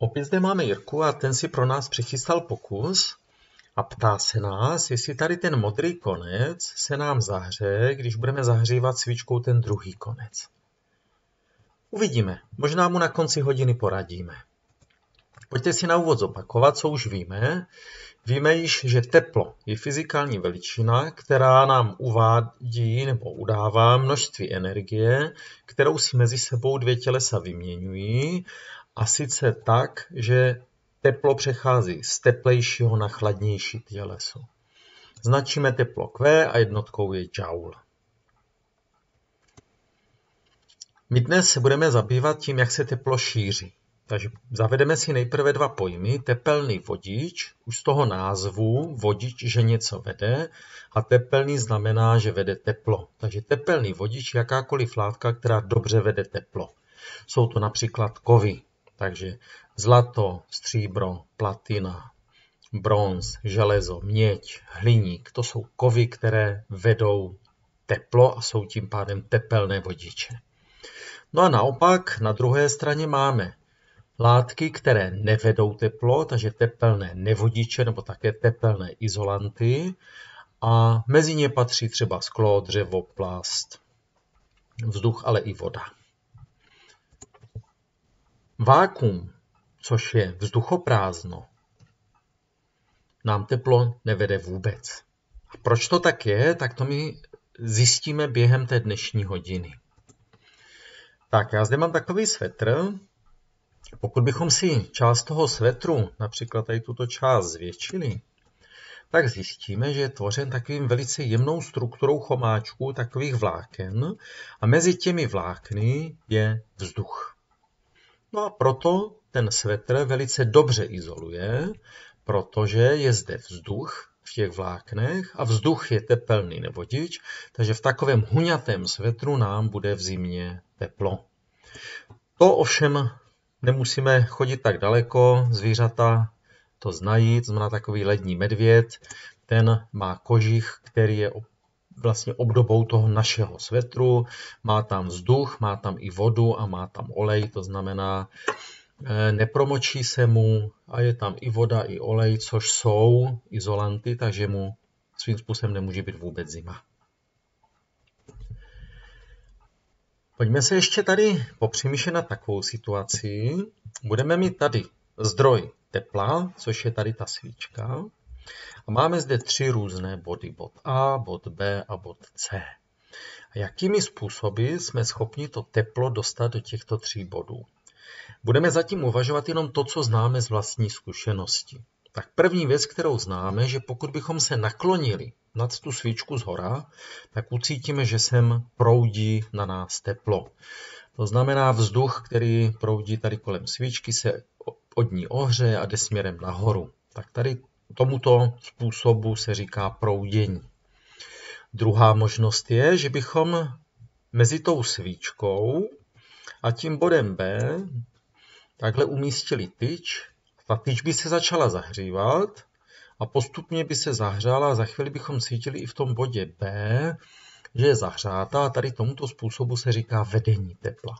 Opět zde máme Jirku a ten si pro nás přichystal pokus a ptá se nás, jestli tady ten modrý konec se nám zahře, když budeme zahřívat svíčkou ten druhý konec. Uvidíme, možná mu na konci hodiny poradíme. Pojďte si na úvod zopakovat, co už víme. Víme již, že teplo je fyzikální veličina, která nám uvádí nebo udává množství energie, kterou si mezi sebou dvě tělesa vyměňují, a sice tak, že teplo přechází z teplejšího na chladnější těleso. Značíme teplo Q a jednotkou je joule. My dnes se budeme zabývat tím, jak se teplo šíří. Takže zavedeme si nejprve dva pojmy, tepelný vodič, už z toho názvu vodič, že něco vede, a tepelný znamená, že vede teplo. Takže tepelný vodič je jakákoliv látka, která dobře vede teplo. Jsou to například kovy, takže zlato, stříbro, platina, bronz, železo, měď, hliník, to jsou kovy, které vedou teplo a jsou tím pádem tepelné vodiče. No a naopak na druhé straně máme látky, které nevedou teplo, takže tepelné nevodiče nebo také tepelné izolanty, a mezi ně patří třeba sklo, dřevo, plast, vzduch, ale i voda. Vákuum, což je vzduchoprázdno, nám teplo nevede vůbec. A proč to tak je, tak to my zjistíme během té dnešní hodiny. Tak, já zde mám takový svetr. Pokud bychom si část toho svetru, například tady tuto část, zvětšili, tak zjistíme, že je tvořen takovým velice jemnou strukturou chomáčků, takových vláken, a mezi těmi vlákny je vzduch. No a proto ten svetr velice dobře izoluje, protože je zde vzduch v těch vláknech a vzduch je tepelný nevodič, takže v takovém huňatém svetru nám bude v zimě teplo. To ovšem nemusíme chodit tak daleko, zvířata to znají, to znamená takový lední medvěd, ten má kožich, který je vlastně obdobou toho našeho svetru, má tam vzduch, má tam i vodu a má tam olej, to znamená, nepromočí se mu a je tam i voda, i olej, což jsou izolanty, takže mu svým způsobem nemůže být vůbec zima. Pojďme se ještě tady popřemýšlet nad takovou situací. Budeme mít tady zdroj tepla, což je tady ta svíčka. A máme zde tři různé body, bod A, bod B a bod C. A jakými způsoby jsme schopni to teplo dostat do těchto tří bodů? Budeme zatím uvažovat jenom to, co známe z vlastní zkušenosti. Tak první věc, kterou známe, že pokud bychom se naklonili nad tu svíčku zhora, tak ucítíme, že sem proudí na nás teplo. To znamená, vzduch, který proudí tady kolem svíčky, se od ní ohřeje a jde směrem nahoru. Tak tady tomuto způsobu se říká proudění. Druhá možnost je, že bychom mezi tou svíčkou a tím bodem B takhle umístili tyč. Ta tyč by se začala zahřívat a postupně by se zahřála a za chvíli bychom cítili i v tom bodě B, že je zahřátá, a tady tomuto způsobu se říká vedení tepla.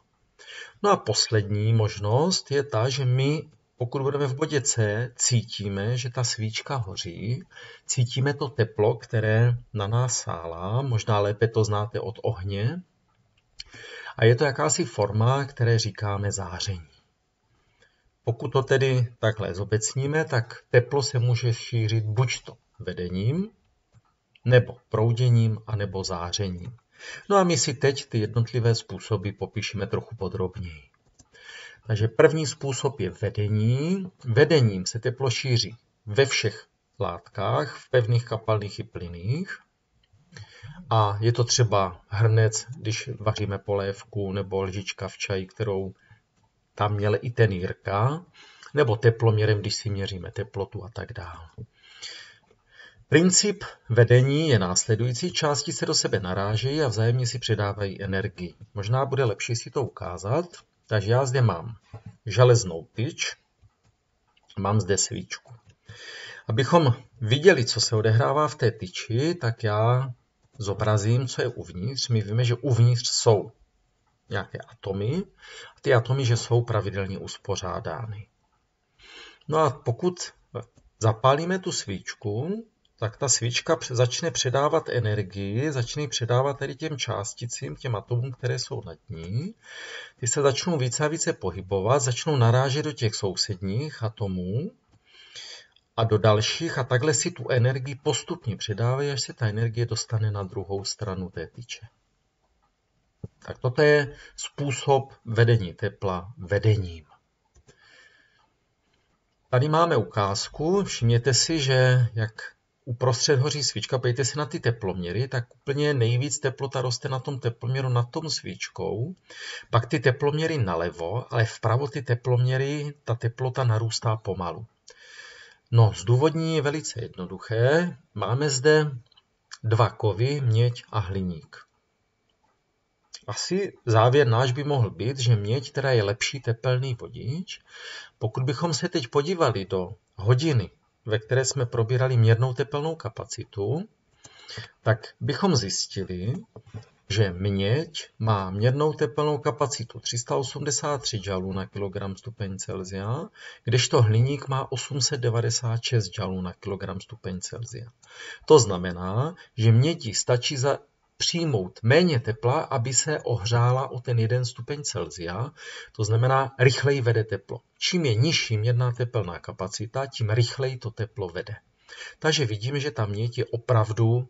No a poslední možnost je ta, že my, pokud budeme v bodě C, cítíme, že ta svíčka hoří, cítíme to teplo, které na nás sálá, možná lépe to znáte od ohně, a je to jakási forma, které říkáme záření. Pokud to tedy takhle zobecníme, tak teplo se může šířit buďto vedením, nebo prouděním, anebo zářením. No a my si teď ty jednotlivé způsoby popíšeme trochu podrobněji. Takže první způsob je vedení. Vedením se teplo šíří ve všech látkách, v pevných, kapalných i plynných. A je to třeba hrnec, když vaříme polévku, nebo lžička v čaji, kterou tam měl i ten Jirka, nebo teploměrem, když si měříme teplotu a tak dále. Princip vedení je následující. Části se do sebe narážejí a vzájemně si předávají energii. Možná bude lepší si to ukázat. Takže já zde mám železnou tyč, mám zde svíčku. Abychom viděli, co se odehrává v té tyči, tak já zobrazím, co je uvnitř. My víme, že uvnitř jsou nějaké atomy, a ty atomy, že jsou pravidelně uspořádány. No a pokud zapálíme tu svíčku, tak ta svíčka začne předávat energii, začne předávat tedy těm částicím, těm atomům, které jsou nad ní. Ty se začnou více a více pohybovat, začnou narážet do těch sousedních atomů a do dalších a takhle si tu energii postupně předávají, až se ta energie dostane na druhou stranu té tyče. Tak toto je způsob vedení tepla vedením. Tady máme ukázku, všimněte si, že jak uprostřed hoří svíčka, pojďte si na ty teploměry, tak úplně nejvíc teplota roste na tom teploměru nad tom svíčkou, pak ty teploměry nalevo, ale vpravo ty teploměry, ta teplota narůstá pomalu. No, zdůvodnění je velice jednoduché, máme zde dva kovy, měď a hliník. Asi závěr náš by mohl být, že měď teda je lepší tepelný vodič. Pokud bychom se teď podívali do hodiny, ve které jsme probírali měrnou tepelnou kapacitu, tak bychom zjistili, že měď má měrnou tepelnou kapacitu 383 Joule na kilogram stupeň Celsia, kdežto hliník má 896 Joule na kilogram stupeň Celsia. To znamená, že mědi stačí přijmout méně tepla, aby se ohřála o ten 1 stupeň Celsia, to znamená rychleji vede teplo. Čím je nižší měrná tepelná kapacita, tím rychleji to teplo vede. Takže vidíme, že ta měď je opravdu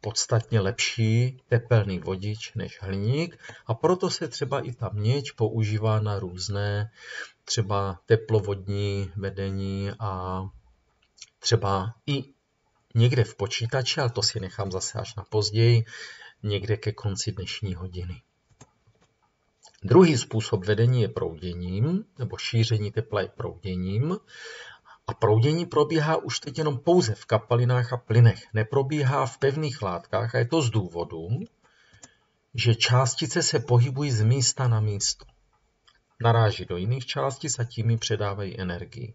podstatně lepší tepelný vodič než hliník a proto se třeba i ta měď používá na různé třeba teplovodní vedení a třeba i někde v počítači, ale to si nechám zase až na později, někde ke konci dnešní hodiny. Druhý způsob vedení je prouděním, nebo šíření tepla je prouděním. A proudění probíhá už teď jenom pouze v kapalinách a plynech. Neprobíhá v pevných látkách a je to z důvodu, že částice se pohybují z místa na místo. Naráží do jiných částic a tím ji předávají energii.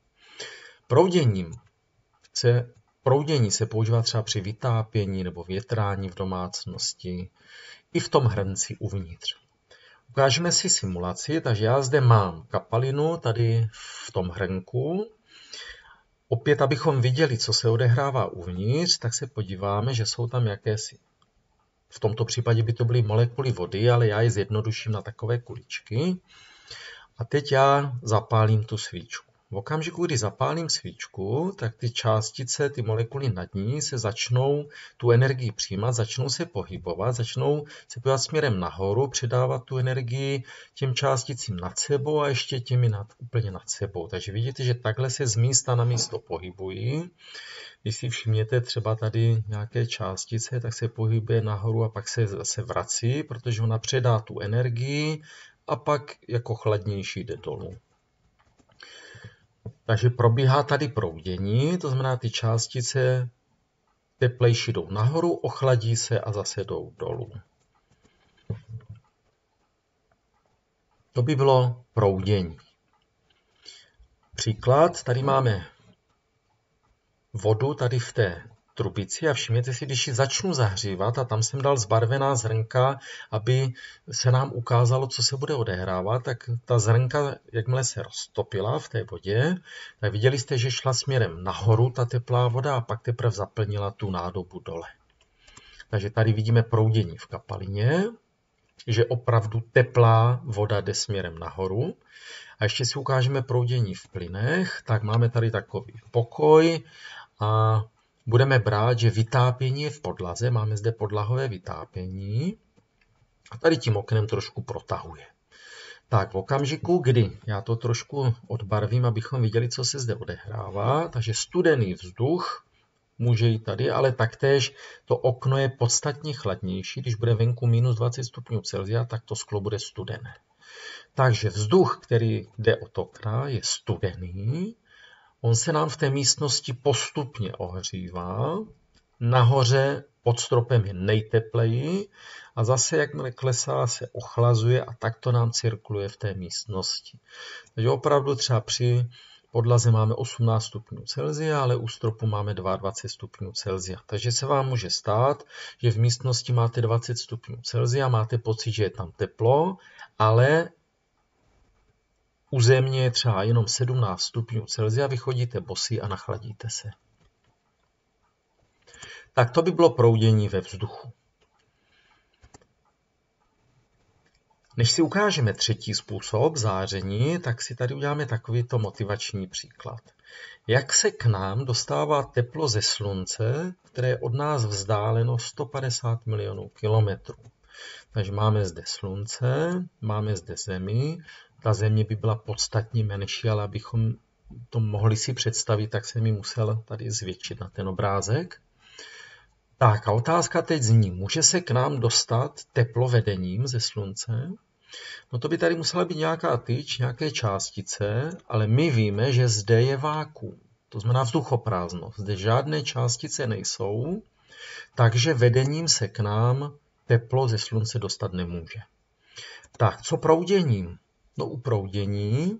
Proudění se používá třeba při vytápění nebo větrání v domácnosti i v tom hrnci uvnitř. Ukážeme si simulaci, takže já zde mám kapalinu tady v tom hrnku. Opět, abychom viděli, co se odehrává uvnitř, tak se podíváme, že jsou tam jakési. V tomto případě by to byly molekuly vody, ale já je zjednoduším na takové kuličky. A teď já zapálím tu svíčku. V okamžiku, kdy zapálím svíčku, tak ty částice, ty molekuly nad ní se začnou tu energii přijímat, začnou se pohybovat, začnou se pohybovat směrem nahoru, předávat tu energii těm částicím nad sebou a ještě těmi úplně nad sebou. Takže vidíte, že takhle se z místa na místo pohybují. Když si všimněte třeba tady nějaké částice, tak se pohybuje nahoru a pak se zase vrací, protože ona předá tu energii a pak jako chladnější jde dolů. Takže probíhá tady proudění, to znamená ty částice teplejší jdou nahoru, ochladí se a zase jdou dolů. To by bylo proudění. Příklad, tady máme vodu tady v té trubici a všimněte si, když ji začnu zahřívat a tam jsem dal zbarvená zrnka, aby se nám ukázalo, co se bude odehrávat, tak ta zrnka, jakmile se roztopila v té vodě, tak viděli jste, že šla směrem nahoru ta teplá voda a pak teprve zaplnila tu nádobu dole. Takže tady vidíme proudění v kapalině, že opravdu teplá voda jde směrem nahoru. A ještě si ukážeme proudění v plynech, tak máme tady takový pokoj a budeme brát, že vytápění je v podlaze, máme zde podlahové vytápění a tady tím oknem trošku protahuje. Tak v okamžiku, kdy já to trošku odbarvím, abychom viděli, co se zde odehrává, takže studený vzduch může jít tady, ale taktéž to okno je podstatně chladnější, když bude venku minus 20 stupňů Celsia, tak to sklo bude studené. Takže vzduch, který jde od okna, je studený. On se nám v té místnosti postupně ohřívá, nahoře pod stropem je nejtepleji a zase jakmile klesá, se ochlazuje a tak to nám cirkuluje v té místnosti. Takže opravdu třeba při podlaze máme 18 stupňů Celsia, ale u stropu máme 22 stupňů Celsia. Takže se vám může stát, že v místnosti máte 20 stupňů Celsia, máte pocit, že je tam teplo, ale U země je třeba jenom 17 stupňů Celsia, vy chodíte bosí a nachladíte se. Tak to by bylo proudění ve vzduchu. Než si ukážeme třetí způsob záření, tak si tady uděláme takovýto motivační příklad. Jak se k nám dostává teplo ze slunce, které je od nás vzdáleno 150 milionů kilometrů? Takže máme zde slunce, máme zde Zemi. Ta Země by byla podstatně menší, ale abychom to mohli si představit, tak jsem ji musel tady zvětšit na ten obrázek. Tak a otázka teď zní, může se k nám dostat teplovedením ze slunce? No to by tady musela být nějaká tyč, nějaké částice, ale my víme, že zde je vákuum, to znamená vzduchoprázdno. Zde žádné částice nejsou, takže vedením se k nám teplo ze slunce dostat nemůže. Tak, co prouděním? No u proudění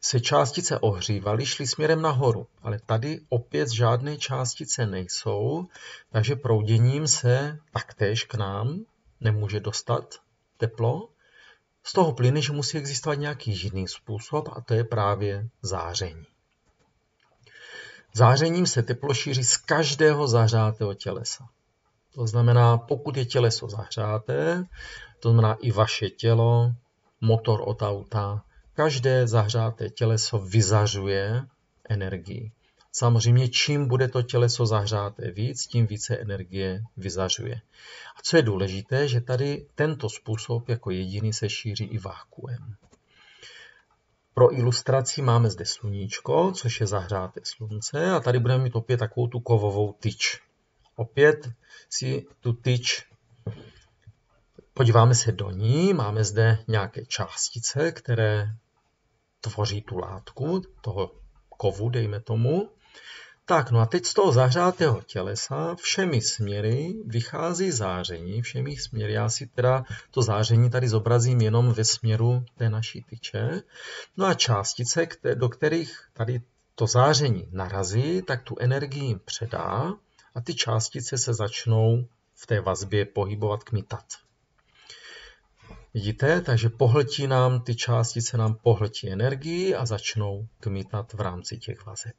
se částice ohřívaly, šly směrem nahoru, ale tady opět žádné částice nejsou, takže prouděním se taktéž k nám nemůže dostat teplo. Z toho plyne, že musí existovat nějaký jiný způsob, a to je právě záření. Zářením se teplo šíří z každého zahřátého tělesa. To znamená, pokud je těleso zahřáté, to znamená i vaše tělo, motor od auta, každé zahřáté těleso vyzařuje energii. Samozřejmě, čím bude to těleso zahřáté víc, tím více energie vyzařuje. A co je důležité, že tady tento způsob jako jediný se šíří i vákuem. Pro ilustraci máme zde sluníčko, což je zahřáté slunce, a tady budeme mít opět takovou tu kovovou tyč. Opět si tu tyč podíváme se do ní, máme zde nějaké částice, které tvoří tu látku, toho kovu, dejme tomu. Tak, no a teď z toho zahřátého tělesa všemi směry vychází záření, všemi směry. Já si teda to záření tady zobrazím jenom ve směru té naší tyče. No a částice, do kterých tady to záření narazí, tak tu energii jim předá a ty částice se začnou v té vazbě pohybovat, kmitat. Vidíte, takže pohltí nám, ty částice nám pohltí energii a začnou kmitat v rámci těch vazeb.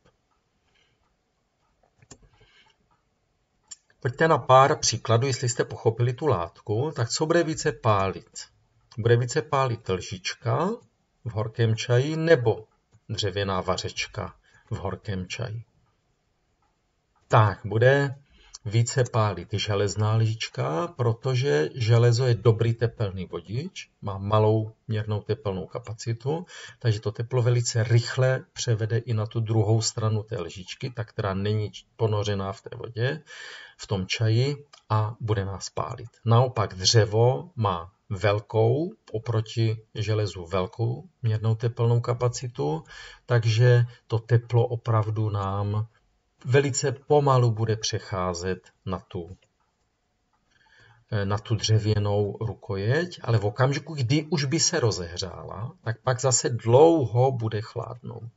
Pojďte na pár příkladů, jestli jste pochopili tu látku, tak co bude více pálit? Bude více pálit lžička v horkém čaji nebo dřevěná vařečka v horkém čaji? Tak, bude více pálit železná lžička, protože železo je dobrý tepelný vodič, má malou měrnou tepelnou kapacitu, takže to teplo velice rychle převede i na tu druhou stranu té lžičky, ta, která není ponořená v té vodě, v tom čaji, a bude nás pálit. Naopak dřevo má velkou, oproti železu velkou měrnou tepelnou kapacitu, takže to teplo opravdu nám velice pomalu bude přecházet na tu dřevěnou rukojeť, ale v okamžiku, kdy už by se rozehřála, tak pak zase dlouho bude chladnout.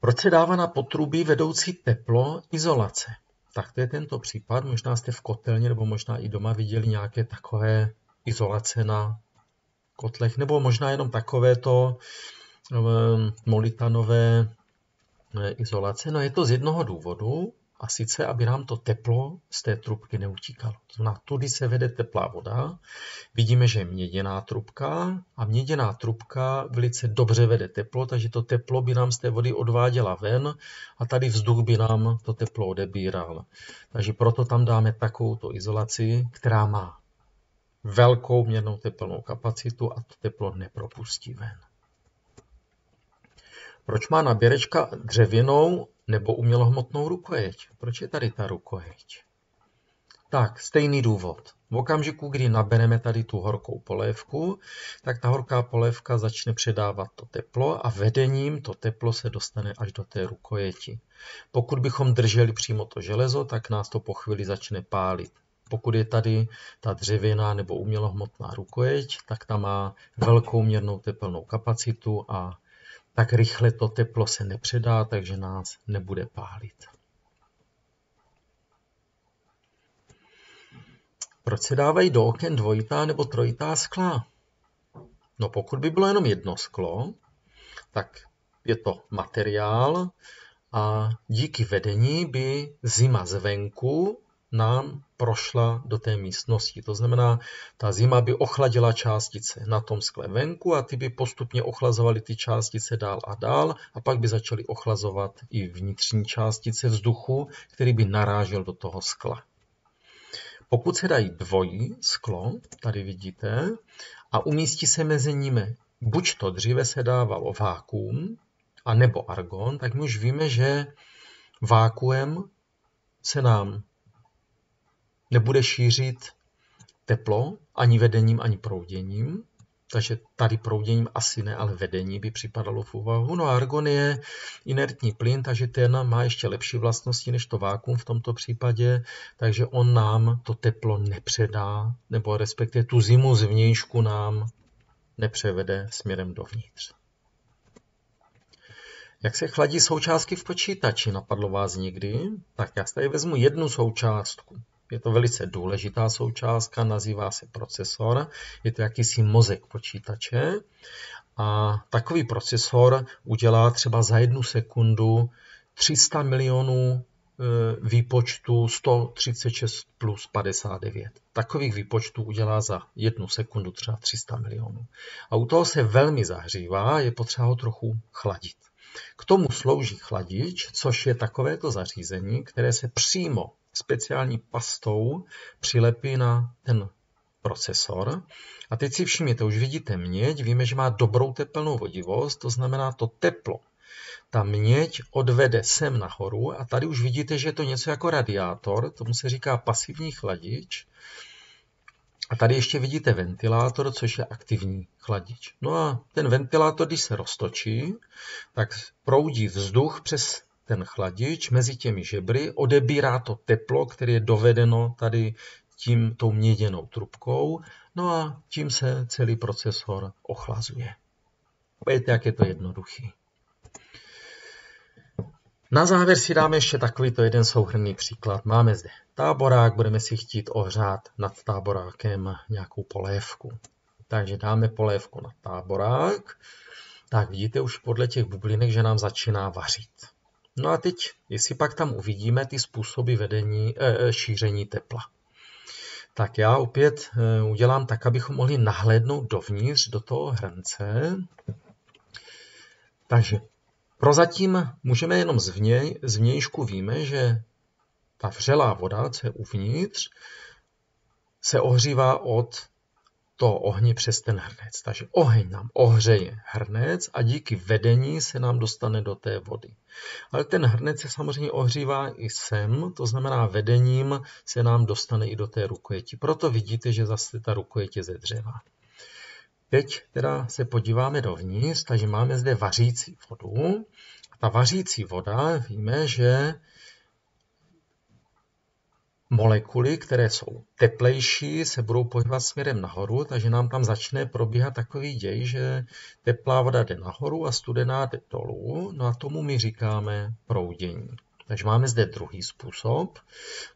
Proč se dává na potrubí vedoucí teplo izolace? Tak to je tento případ, možná jste v kotelně nebo možná i doma viděli nějaké takové izolace na kotlech, nebo možná jenom takovéto molitanové izolace. No je to z jednoho důvodu, a sice, aby nám to teplo z té trubky neutíkalo. Na tudy se vede teplá voda. Vidíme, že je měděná trubka a měděná trubka velice dobře vede teplo, takže to teplo by nám z té vody odváděla ven a tady vzduch by nám to teplo odebíral. Takže proto tam dáme takovouto izolaci, která má velkou měrnou tepelnou kapacitu a to teplo nepropustí ven. Proč má naběrečka dřevěnou nebo umělohmotnou rukojeť? Proč je tady ta rukojeť? Tak, stejný důvod. V okamžiku, kdy nabereme tady tu horkou polévku, tak ta horká polévka začne předávat to teplo a vedením to teplo se dostane až do té rukojeti. Pokud bychom drželi přímo to železo, tak nás to po chvíli začne pálit. Pokud je tady ta dřevěná nebo umělohmotná rukojeť, tak ta má velkou měrnou tepelnou kapacitu a tak rychle to teplo se nepředá, takže nás nebude pálit. Proč se dávají do oken dvojitá nebo trojitá skla? No pokud by bylo jenom jedno sklo, tak je to materiál a díky vedení by zima zvenku nám prošla do té místnosti. To znamená, ta zima by ochladila částice na tom skle venku a ty by postupně ochlazovaly ty částice dál a pak by začaly ochlazovat i vnitřní částice vzduchu, který by narážel do toho skla. Pokud se dají dvojí sklo, tady vidíte, a umístí se mezi nimi buď to dříve se dávalo vákuum, anebo argon, tak my už víme, že vákuem se nám nebude šířit teplo ani vedením, ani prouděním. Takže tady prouděním asi ne, ale vedení by připadalo v úvahu. No a argon je inertní plyn, takže ten má ještě lepší vlastnosti než to vákuum v tomto případě, takže on nám to teplo nepředá, nebo respektive tu zimu zvnějšku nám nepřevede směrem dovnitř. Jak se chladí součástky v počítači, napadlo vás někdy? Tak já si tady vezmu jednu součástku. Je to velice důležitá součástka, nazývá se procesor. Je to jakýsi mozek počítače. A takový procesor udělá třeba za 1 sekundu 300 milionů výpočtů 136 plus 59. Takových výpočtů udělá za 1 sekundu třeba 300 milionů. A u toho se velmi zahřívá, je potřeba ho trochu chladit. K tomu slouží chladič, což je takovéto zařízení, které se přímo speciální pastou přilepí na ten procesor. A teď si všimněte, už vidíte měď, víme, že má dobrou tepelnou vodivost, to znamená to teplo. Ta měď odvede sem nahoru a tady už vidíte, že je to něco jako radiátor, tomu se říká pasivní chladič. A tady ještě vidíte ventilátor, což je aktivní chladič. No a ten ventilátor, když se roztočí, tak proudí vzduch přes ten chladič mezi těmi žebry, odebírá to teplo, které je dovedeno tady tou měděnou trubkou, no a tím se celý procesor ochlazuje. Víte, jak je to jednoduchý. Na závěr si dáme ještě takovýto jeden souhrnný příklad. Máme zde táborák, budeme si chtít ohřát nad táborákem nějakou polévku. Takže dáme polévku na táborák. Tak vidíte už podle těch bublinek, že nám začíná vařit. No a teď, jestli pak tam uvidíme ty způsoby šíření tepla. Tak já opět udělám tak, abychom mohli nahlédnout dovnitř do toho hrnce. Takže prozatím můžeme jenom zvnějšku víme, že ta vřelá voda, co je uvnitř, se ohřívá od toho ohně přes ten hrnec. Takže oheň nám ohřeje hrnec a díky vedení se nám dostane do té vody. Ale ten hrnec se samozřejmě ohřívá i sem, to znamená vedením se nám dostane i do té rukojeti. Proto vidíte, že zase ta rukojeť je ze dřeva. Teď teda se podíváme dovnitř, takže máme zde vařící vodu. A ta vařící voda, víme, že molekuly, které jsou teplejší, se budou pohybovat směrem nahoru, takže nám tam začne probíhat takový děj, že teplá voda jde nahoru a studená jde dolů. No a tomu my říkáme proudění. Takže máme zde druhý způsob.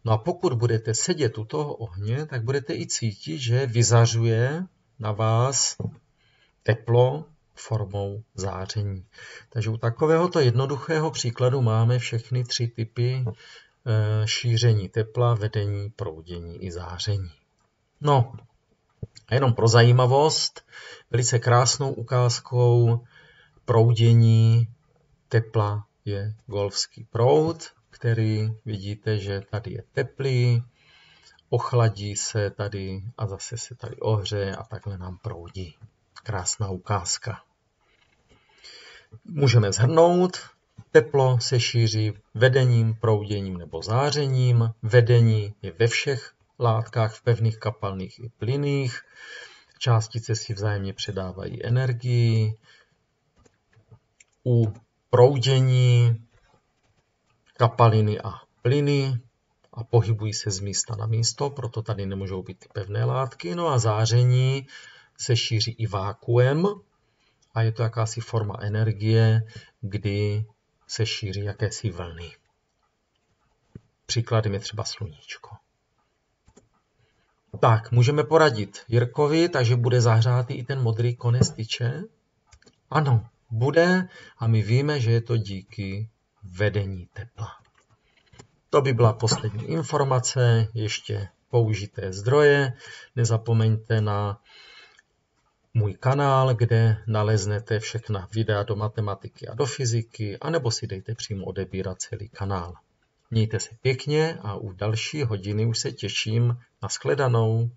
No a pokud budete sedět u toho ohně, tak budete i cítit, že vyzařuje na vás teplo formou záření. Takže u takovéhoto jednoduchého příkladu máme všechny tři typy šíření tepla, vedení, proudění i záření. No a jenom pro zajímavost, velice krásnou ukázkou proudění tepla je Golfský proud, který vidíte, že tady je teplý, ochladí se tady a zase se tady ohřeje a takhle nám proudí. Krásná ukázka. Můžeme shrnout. Teplo se šíří vedením, prouděním nebo zářením. Vedení je ve všech látkách, v pevných, kapalných i plynných. Částice si vzájemně předávají energii. U proudění kapaliny a plyny a pohybují se z místa na místo, proto tady nemůžou být ty pevné látky. No a záření se šíří i vákuem a je to jakási forma energie, kdy se šíří jakési vlny. Příkladem je třeba sluníčko. Tak, můžeme poradit Jirkovi, takže bude zahřátý i ten modrý konec tyče. Ano, bude a my víme, že je to díky vedení tepla. To by byla poslední informace, ještě použité zdroje. Nezapomeňte na můj kanál, kde naleznete všechna videa do matematiky a do fyziky, anebo si dejte přímo odebírat celý kanál. Mějte se pěkně a u další hodiny už se těším. Nashledanou.